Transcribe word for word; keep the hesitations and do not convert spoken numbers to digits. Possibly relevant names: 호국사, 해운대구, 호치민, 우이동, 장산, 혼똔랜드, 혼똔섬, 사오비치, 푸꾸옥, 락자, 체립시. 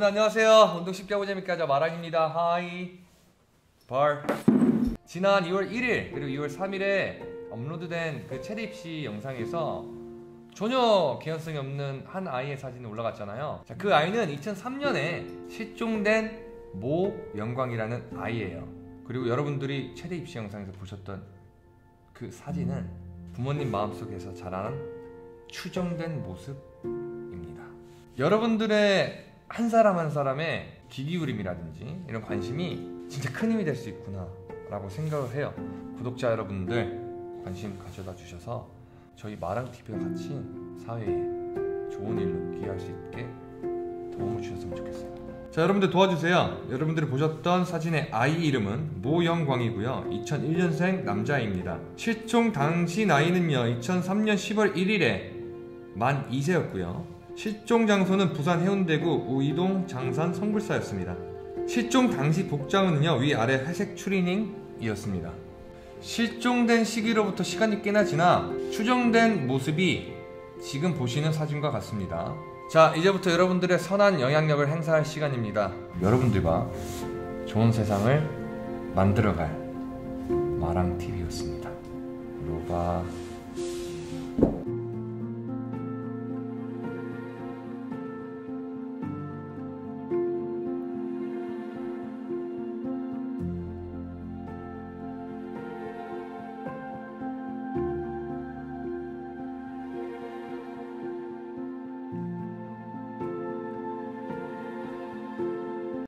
여러분 안녕하세요. 운동 쉽게 하고 재밌게 하자 마랑입니다. 하이 발 지난 이월 일일 그리고 이월 삼일에 업로드된 그 체립시 영상에서 전혀 개연성이 없는 한 아이의 사진이 올라갔잖아요. 자, 그 아이는 이천삼년에 실종된 모영광이라는 아이예요. 그리고 여러분들이 체립시 영상에서 보셨던 그 사진은 부모님 마음속에서 자란 추정된 모습입니다. 여러분들의 한 사람 한 사람의 귀 기울임이라든지 이런 관심이 진짜 큰 힘이 될 수 있구나 라고 생각을 해요. 구독자 여러분들 관심 가져다 주셔서 저희 마랑티비와 같이 사회에 좋은 일로 기여할 수 있게 도움을 주셨으면 좋겠어요. 자, 여러분들 도와주세요. 여러분들이 보셨던 사진의 아이 이름은 모영광이고요. 이천일년생 남자아이입니다. 실종 당시 나이는요 이천삼년 십월 일일에 만 이세였고요 실종 장소는 부산 해운대구 우이동 장산 성불사였습니다. 실종 당시 복장은요 위아래 회색 추리닝이었습니다. 실종된 시기로부터 시간이 꽤나 지나 추정된 모습이 지금 보시는 사진과 같습니다. 자, 이제부터 여러분들의 선한 영향력을 행사할 시간입니다. 여러분들과 좋은 세상을 만들어갈 마랑티비였습니다. 로바